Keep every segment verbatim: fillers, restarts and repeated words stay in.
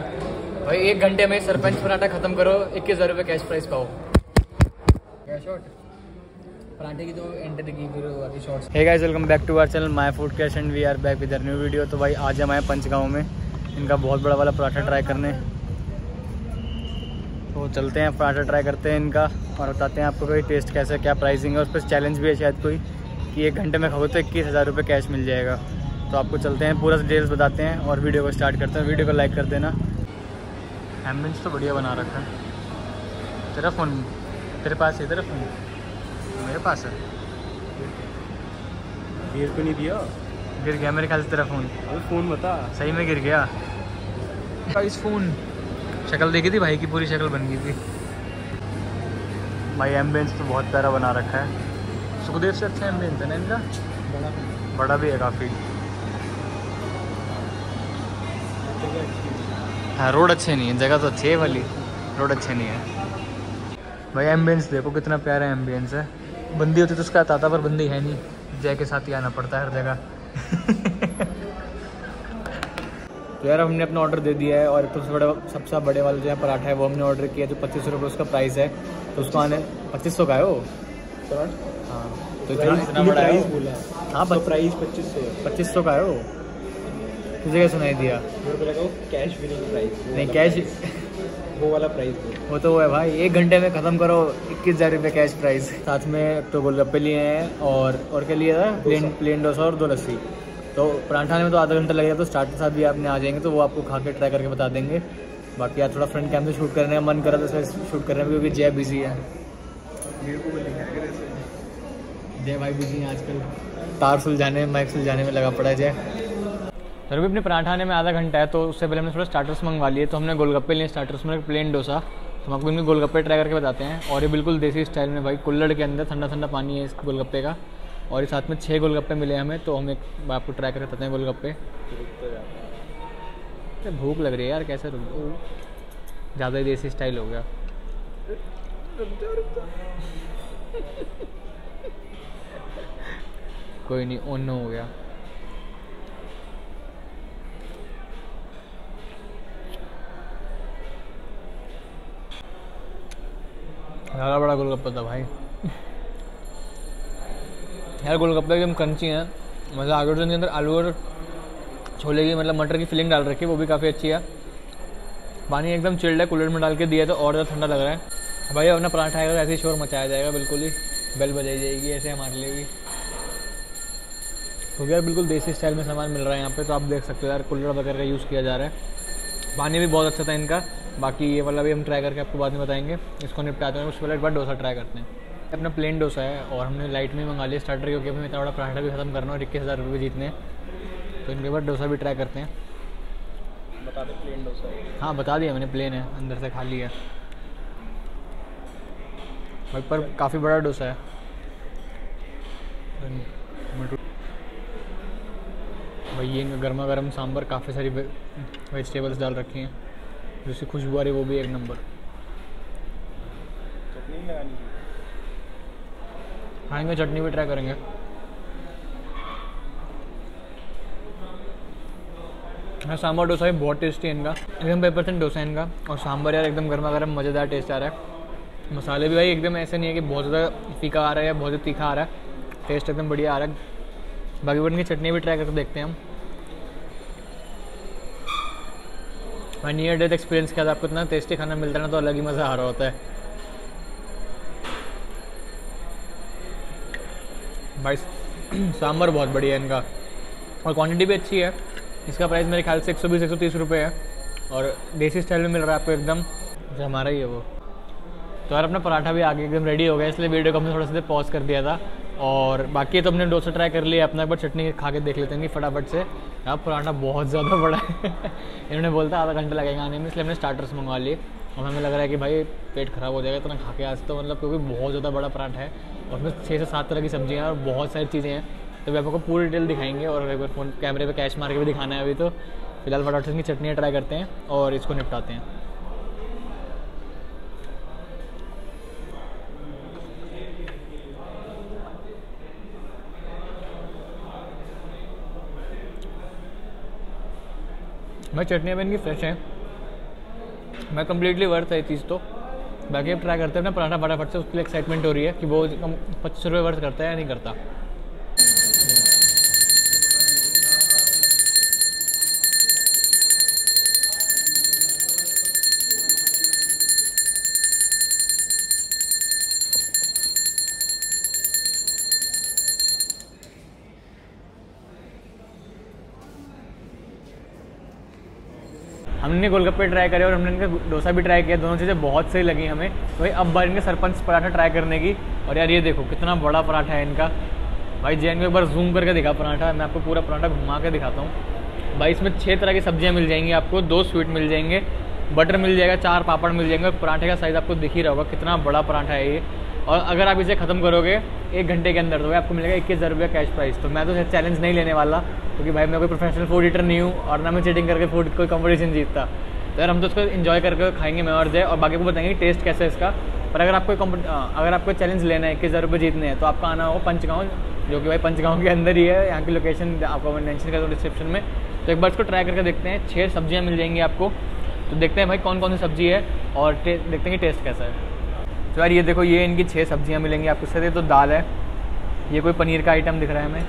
भाई एक घंटे में सरपंच पराठा खत्म करो, इक्कीस हजार रुपये कैश प्राइस पाओ। पराठे की तो एंट्री की फिर वाली shorts. Hey guys, welcome back to our channel my food cash and we are back with new video. तो भाई आज हम आए पंचगांव में इनका बहुत बड़ा वाला पराठा ट्राई करने। तो चलते हैं, पराठा ट्राई करते हैं इनका और बताते हैं आपको कोई टेस्ट कैसा, क्या प्राइसिंग है। उस पर चैलेंज भी है शायद कोई कि एक घंटे में खाओ तो इक्कीस हज़ार रुपये कैश मिल जाएगा। तो आपको चलते हैं, पूरा डिटेल्स बताते हैं और वीडियो को स्टार्ट करते हैं। वीडियो को लाइक कर देना। एम्बियंस तो बढ़िया बना रखा है। तेरा फ़ोन तेरे पास है? तेरा फ़ोन मेरे पास है। गिर तो नहीं दिया? गिर गया मेरे ख्याल से तेरा फ़ोन। अरे फ़ोन बता, सही में गिर गया गाइस फ़ोन। शक्ल देखी थी भाई की, पूरी शक्ल बन गई थी। भाई एम्बियंस तो बहुत प्यारा बना रखा है। सुखदेव से अच्छा एम्बियंस है ना इनका, बड़ा बड़ा भी है काफ़ी। हाँ, रोड अच्छे नहीं है, जगह तो अच्छी है वाली, रोड अच्छे नहीं है। भाई एम्बियंस देखो कितना प्यारा एम्बियंस है। बंदी होती तो उसका ताता, पर बंदी है नहीं, जय के साथ ही आना पड़ता है हर जगह। तो यार हमने अपना ऑर्डर दे दिया है और सबसे बड़ा सबसे बड़े वाला जो है पराठा है वो हमने ऑर्डर किया, जो पच्चीस सौ रुपये उसका प्राइस है। तो उसको आने पच्चीस सौ का है वो। हाँ, तो इतना बड़ा है। हाँ, प्राइस पच्चीस सौ पच्चीस सौ का है वो। तुझे क्या सुनाई दिया? कैश विनिंग प्राइस नहीं, कैश वो वाला प्राइस वो तो वो है भाई, एक घंटे में ख़त्म करो इक्कीस हज़ार रुपये कैश प्राइस। साथ में एक तो गोलगप्पे लिए हैं और और क्या लिए था, प्लेन प्लेन डोसा और दो लस्सी। तो पराठा में तो आधा घंटा लगेगा, तो स्टार्ट के साथ भी आपने आ जाएंगे तो वो आपको खा के ट्राई करके बता देंगे। बाकी यार थोड़ा फ्रंट कैम से शूट करने का मन करा था, इसलिए शूट करने में, क्योंकि जय बिजी है। जय भाई बिजी है आजकल, तार सुलझाने में माइक सुलझाने में लगा पड़ा है जय। तो अभी अपने पराठा आने में आधा घंटा है, तो उससे पहले हमने थोड़ा स्टार्टर्स मंगवा लिए। तो हमने गोलगप्पे लिए स्टार्टर्स में, प्लेन डोसा। तो हम आपको इनके गोलगप्पे ट्राई करके बताते हैं। और ये बिल्कुल देसी स्टाइल में भाई, कुल्लड़ के अंदर ठंडा ठंडा पानी है इस गोलगप्पे का। और ये साथ में छः गोलगप्पे मिले हमें, तो हम एक बार आपको ट्राई करके बताते हैं गोलगप्पे। तो भूख लग रही है यार, कैसे रुक, ज़्यादा ही देसी स्टाइल हो गया। कोई नहीं, ओन हो गया। हरा बड़ा गोलगप्पा था भाई। यार गोलगप्पे एकदम क्रंची हैं, मतलब आगे के अंदर आलू और छोले की मतलब मटर की फिलिंग डाल रखी है, वो भी काफ़ी अच्छी है। पानी एकदम चिल्ड है, कूलर में डाल के दिया है तो और ज़्यादा ठंडा लग रहा है। भाई अपना पराठा आएगा तो ऐसे ही शोर मचाया जाएगा, बिल्कुल ही बेल बजाई जाएगी ऐसे हमारे लिए भी। क्योंकि यार बिल्कुल देसी स्टाइल में सामान मिल रहा है यहाँ पर, तो आप देख सकते हो यार कूलर वगैरह का यूज़ किया जा रहा है। पानी भी बहुत अच्छा था इनका। बाकी ये वाला भी हम ट्राई करके आपको बाद में बताएंगे, इसको निपटाते हैं। उसके पहले एक बार डोसा ट्राई करते हैं। अपना प्लेन डोसा है और हमने लाइट में मंगा लिया स्टार्टर, क्योंकि हमें इतना बड़ा पराठा भी खत्म करना और इक्कीस हज़ार रुपये जीतने हैं। तो इनके बाद डोसा भी ट्राई करते हैं। बता दें प्लेन डोसा? हाँ बता दिया मैंने, प्लेन है अंदर से खाली है भाई, पर काफ़ी बड़ा डोसा है। भाई ये इनका गर्मा गर्म सांभर, काफ़ी सारी वेजिटेबल्स डाल रखी हैं, जैसे खुशबू आ रही है वो भी एक नंबर। चटनी लगानी है? हाँ, इनका चटनी भी ट्राई करेंगे। हाँ, सांभर डोसा भी बहुत टेस्टी है इनका, एकदम पे परसेंट डोसा है इनका। और सांभर यार एकदम गर्मा गर्म मज़ेदार टेस्ट आ रहा है। मसाले भी भाई एकदम ऐसे नहीं है कि बहुत ज़्यादा फीका आ रहा है या बहुत ज़्यादा तीखा आ रहा है, टेस्ट एकदम बढ़िया आ रहा है। बाकी बट इनकी चटनी भी ट्राई करके देखते हैं हम। भाई नियर डेथ एक्सपीरियंस के साथ आपको इतना टेस्टी खाना मिलता है ना, तो अलग ही मज़ा आ रहा होता है भाई। सांभर बहुत बढ़िया है इनका और क्वांटिटी भी अच्छी है। इसका प्राइस मेरे ख्याल से एक सौ बीस एक सौ तीस रुपये है और देसी स्टाइल में मिल रहा है आपको एकदम, जो हमारा ही है वो। तो यार अपना पराठा भी आगे एकदम रेडी हो गया, इसलिए वीडियो को हमने थोड़ा सा पॉज कर दिया था। और बाकी तो हमने डोसा ट्राई कर लिया अपना, एक बार चटनी खा के देख लेते हैं कि फटाफट से। अब पराठा बहुत ज़्यादा बड़ा है। इन्होंने बोलता आधा घंटा लगेगा आने में, इसलिए हमने स्टार्टर्स मंगवा लिए। और हमें लग रहा है कि भाई पेट ख़राब हो जाएगा इतना तो खा के आज तो, मतलब क्योंकि बहुत ज़्यादा बड़ा पराठा है और उसमें छः से सात तरह की सब्जियाँ हैं और बहुत सारी चीज़ें हैं। तो भी आपको पूरी डिटेल दिखाएंगे और एक बार फोन कैमरे पर कैश मार के भी दिखाना है। अभी तो फिलहाल फटाफट की चटनी ट्राई करते हैं और इसको निपटाते हैं। भाई चटनियाँ भी इनकी फ्रेश हैं, मैं कम्प्लीटली वर्थ है चीज़। तो बाकी अब ट्राई करते हैं ना पराठा फटाफट से, उसके लिए एक्साइटमेंट हो रही है कि वो पच्चीस रुपये वर्थ करता है या नहीं करता। हमने गोलगप्पे ट्राई करे और हमने इनका डोसा भी ट्राई किया, दोनों चीज़ें बहुत सही लगी हमें। वही अब बार इनके सरपंच पराठा ट्राई करने की। और यार ये देखो कितना बड़ा पराठा है इनका भाई। जैन को एक बार जूम करके दिखा पराठा, मैं आपको पूरा पराठा घुमा के दिखाता हूँ भाई। इसमें छः तरह की सब्जियाँ मिल जाएंगी आपको, दो स्वीट मिल जाएंगे, बटर मिल जाएगा, चार पापड़ मिल जाएंगे। और पराठे का साइज़ आपको दिख ही रहा होगा कितना बड़ा पराठा है ये। और अगर आप इसे ख़त्म करोगे एक घंटे के अंदर तो आपको मिलेगा इक्कीस हज़ार रुपया कैश प्राइस। तो मैं तो चैलेंज नहीं लेने वाला क्योंकि भाई मैं कोई प्रोफेशनल फूड ईटर नहीं हूँ और ना मैं चीटिंग करके फूड कोई कॉम्पिटिशन जीतता। तो यार हम तो उसको इन्जॉय करके खाएंगे मैं और जय, और बाकी को बताएंगे टेस्ट कैसा है इसका। पर अगर आपको अगर आपको चैलेंज लेना है इक्कीस हज़ार रुपये जीतने हैं तो आपका आना होगा पंचगाँव, जो कि भाई पंचगाँव के अंदर ही है। यहाँ की लोकेशन आपको मैं मेंशन कर दूँ डिस्क्रिप्शन में। तो एक बार इसको ट्राई करके देखते हैं। छः सब्जियाँ मिल जाएंगी आपको, तो देखते हैं भाई कौन कौन सी सब्जी है और देखते हैं टेस्ट कैसा है। तो यार ये देखो ये इनकी छः सब्जियां मिलेंगी आपको सर। ये तो दाल है, ये कोई पनीर का आइटम दिख रहा है हमें।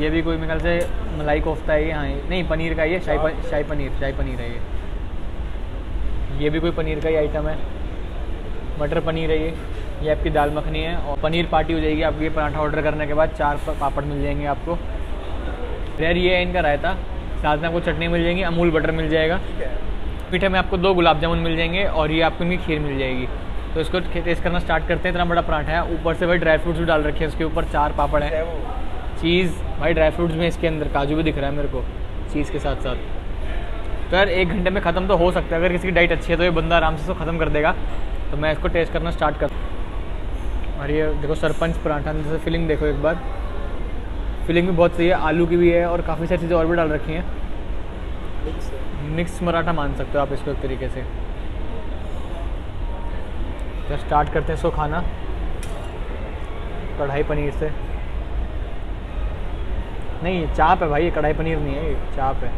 ये भी कोई मेरे ख्याल से मलाई कोफ्ता है ये, हाँ नहीं पनीर का, ये शाही पनीर, शाही पनीर शाही पनीर है ये। ये भी कोई पनीर का ही आइटम है, मटर पनीर है ये। ये आपकी दाल मखनी है और पनीर पार्टी हो जाएगी आपको ये पराठा ऑर्डर करने के बाद। चार पापड़ मिल जाएंगे आपको। यार ये है इनका रायता, साथ में आपको चटनी मिल जाएगी, अमूल बटर मिल जाएगा। मीठे में आपको दो गुलाब जामुन मिल जाएंगे और ये आपको इनकी खीर मिल जाएगी। तो इसको टेस्ट करना स्टार्ट करते हैं। इतना बड़ा पराठा है, ऊपर से भाई ड्राई फ्रूट्स भी डाल रखे हैं उसके ऊपर, चार पापड़ है, चीज़ भाई ड्राई फ्रूट्स में इसके अंदर, काजू भी दिख रहा है मेरे को चीज़ के साथ साथ। तो यार एक घंटे में ख़त्म तो हो सकता है अगर किसी की डाइट अच्छी है तो ये बंदा आराम से इसको ख़त्म कर देगा। तो मैं इसको टेस्ट करना स्टार्ट कर। और ये देखो सरपंच पराठा, जैसे फिलिंग देखो एक बार, फिलिंग भी बहुत सही है, आलू की भी है और काफ़ी सारी चीज़ें और भी डाल रखी हैं। मिक्स पराठा मान सकते हो आप इसको एक तरीके से। तो स्टार्ट करते हैं इसको खाना कढ़ाई पनीर से। नहीं ये चाप है भाई, ये कढ़ाई पनीर नहीं है, ये चाप है।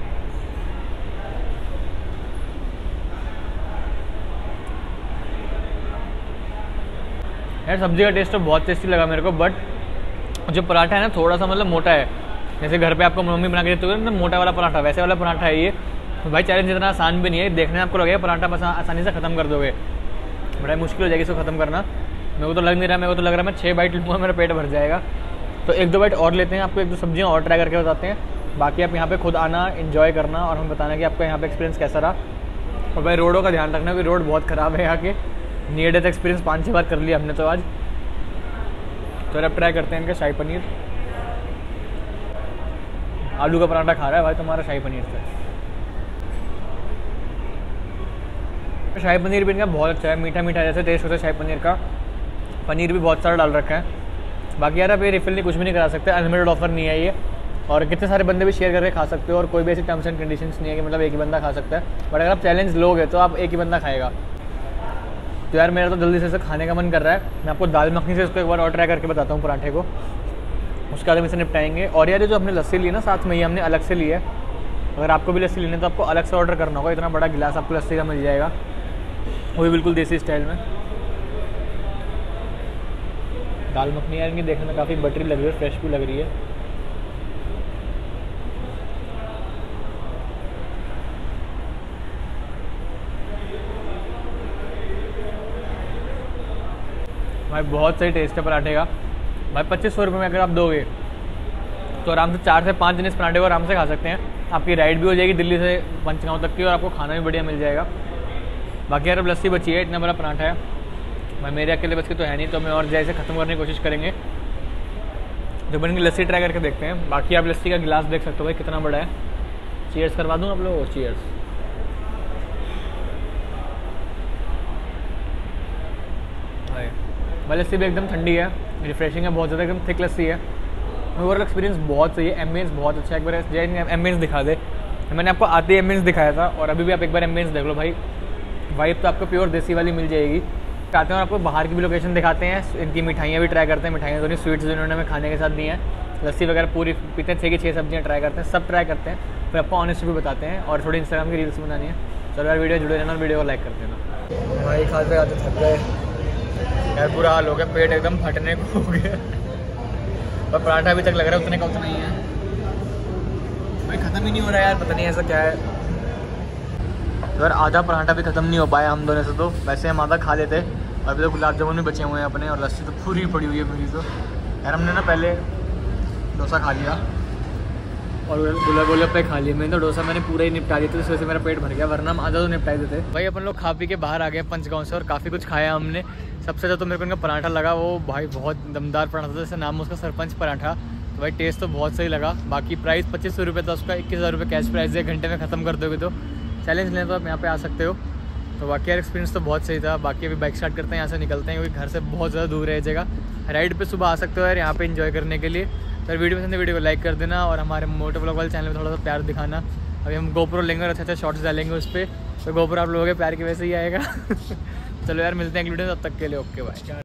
यार सब्जी का टेस्ट तो बहुत टेस्टी लगा मेरे को, बट जो पराठा है ना थोड़ा सा मतलब मोटा है। जैसे घर पे आपको मम्मी बना के देते हो ना मोटा वाला पराठा, वैसे वाला पराठा है ये। तो भाई चैलेंज इतना आसान भी नहीं है, देखने में आपको लगेगा पराठा बस आसानी से ख़त्म कर दोगे, बड़ा मुश्किल हो जाएगी इसको ख़त्म करना। मेरे को तो लग नहीं रहा, मेरे को तो लग रहा है मैं छः बाइट लूँगा मेरा पेट भर जाएगा। तो एक दो बाइट और लेते हैं, आपको एक दो सब्जियाँ और ट्राई करके बताते हैं। बाकी आप यहाँ पे खुद आना, इन्जॉय करना और हमें बताना कि आपका यहाँ पे एक्सपीरियंस कैसा रहा। और भाई रोडों का ध्यान रखना कि रोड बहुत ख़राब है यहाँ के, नियर डेथ एक्सपीरियंस पाँच छः बार कर लिया हमने तो आज। तो अब ट्राई करते हैं इनका शाही पनीर। आलू का पराठा खा रहा है भाई तुम्हारा शाही पनीर से। शाही पनीर भी इनका बहुत अच्छा है, मीठा मीठा जैसे टेस्ट होता है शाही पनीर का। पनीर भी बहुत सारा डाल रखा है। बाकी यार आप ये रिफिल नहीं कुछ भी नहीं करा सकते, अनलिमिटेड ऑफर नहीं है ये। और कितने सारे बंदे भी शेयर करके खा सकते हो और कोई भी ऐसी टर्म्स एंड कंडीशंस नहीं है कि मतलब एक ही बंदा खा सकता है। बट अगर आप चैलेंज लोगे तो आप एक ही बंदा खाएगा। तो यार मेरा तो जल्दी से खाने का मन कर रहा है। मैं आपको दाल मखनी से इसको एक बार और ट्राई करके बताता हूँ पराठे को, उसके आदमी से निपटाएंगे। और यार जो हमने लस्सी ली ना साथ में, ये हमने अलग से ली है। अगर आपको भी लस्सी लेनी है तो आपको अलग से ऑर्डर करना होगा। इतना बड़ा गिलास आपको लस्सी का मिल जाएगा, वो भी बिल्कुल देसी स्टाइल में। दाल मखनी यार इनकी देखने में काफ़ी बटरी लग रही है, फ्रेश भी लग रही है। भाई बहुत सही टेस्ट है पराठे का। भाई पच्चीस सौ रुपये में अगर आप दोगे तो आराम से चार से पाँच दिन इस पराठे को आराम से खा सकते हैं। आपकी राइड भी हो जाएगी दिल्ली से पंचगाँव तक की और आपको खाना भी बढ़िया मिल जाएगा। बाकी यार अब लस्सी बची है, इतना बड़ा पराठा है भाई मेरे अकेले बच के तो है नहीं, तो मैं और जैसे ख़त्म करने की कोशिश करेंगे। तो बन की लस्सी ट्राई करके देखते हैं। बाकी आप लस्सी का गिलास देख सकते हो भाई कितना बड़ा है। चीयर्स करवा दूँ आप लोगों को, चीयर्स। भाई लस्सी भी एकदम ठंडी है, रिफ्रेशिंग है बहुत ज़्यादा, एकदम थिक लस्सी है। ओवरऑल एक्सपीरियंस बहुत सही है, एम्बियंस बहुत अच्छा है। एक बार जैन एम्बियंस दिखा दे, मैंने आपको आते ही एम्बियंस दिखाया था और अभी भी आप एक बार एम्बियंस देख लो भाई। वाइब तो आपको प्योर देसी वाली मिल जाएगी। आते हैं और आपको बाहर की भी लोकेशन दिखाते हैं, इनकी मिठाइयाँ भी ट्राई करते हैं। मिठाइयाँ तो नहीं, स्वीट्स इन्होंने हमें खाने के साथ दी हैं। लस्सी वगैरह पूरी कितने छः की छः सब्जियाँ ट्राई करते हैं, सब ट्राई करते हैं, फिर आपको ऑनेस्ट भी बताते हैं। और थोड़ी इंस्टाग्राम की रील्स बनानी है। चलो यार वीडियो जुड़े रहना, वीडियो को लाइक कर देना। भाई खाते खाते थक गए यार, बुरा हाल हो गया, पेट एकदम फटने को हो गया। पर पराठा अभी तक लग रहा है उतने का उतना ही है भाई, ख़त्म ही नहीं हो रहा यार, पता नहीं ऐसा क्या है। तो यार आधा पराठा भी ख़त्म नहीं हो पाया हम दोनों से, तो वैसे हम आधा खा लेते। अभी तो गुलाब जामुन भी बचे हुए हैं अपने, और लस्सी तो पूरी पड़ी हुई है पूरी। तो यार हमने ना पहले डोसा खा लिया और गुलाब गोलगप्पे खा लिए। मैंने तो डोसा मैंने पूरा ही निपटा दिया था, इस वजह से मेरा पेट भर गया, वरना हम आधा तो निपटा देते। भाई अपन लोग खा पी के बाहर आ गए पंचगांव से, और काफ़ी कुछ खाया हमने। सबसे ज़्यादा तो मेरे को उनका पराठा लगा, वो भाई बहुत दमदार पराठा था, जैसे नाम उसका सरपंच पराठा। तो भाई टेस्ट तो बहुत सही लगा। बाकी प्राइस पच्चीस सौ रुपये था उसका, इक्कीस हज़ार रुपये कैश प्राइस है। घंटे में ख़त्म कर दोगे तो चैलेंज लें तो आप यहाँ पर आ सकते हो। तो बाकी यार एक्सपीरियंस तो बहुत सही था। बाकी अभी बाइक स्टार्ट करते हैं, यहाँ से निकलते हैं, क्योंकि घर से बहुत ज़्यादा दूर है जगह। राइड पे सुबह आ सकते हो यार यहाँ पे एंजॉय करने के लिए। तो वीडियो पसंद है वीडियो को लाइक कर देना, और हमारे मोटो व्लॉग वाले चैनल में थोड़ा सा प्यार दिखाना। अभी हम गोप्रो लेंगे और अच्छा अच्छा शॉर्ट्स डालेंगे उस पर, तो गोप्रो आप लोगों के प्यार की वजह से ही आएगा। चलो यार मिलते हैं अगली वीडियो में, तब तक के लिए ओके बाय।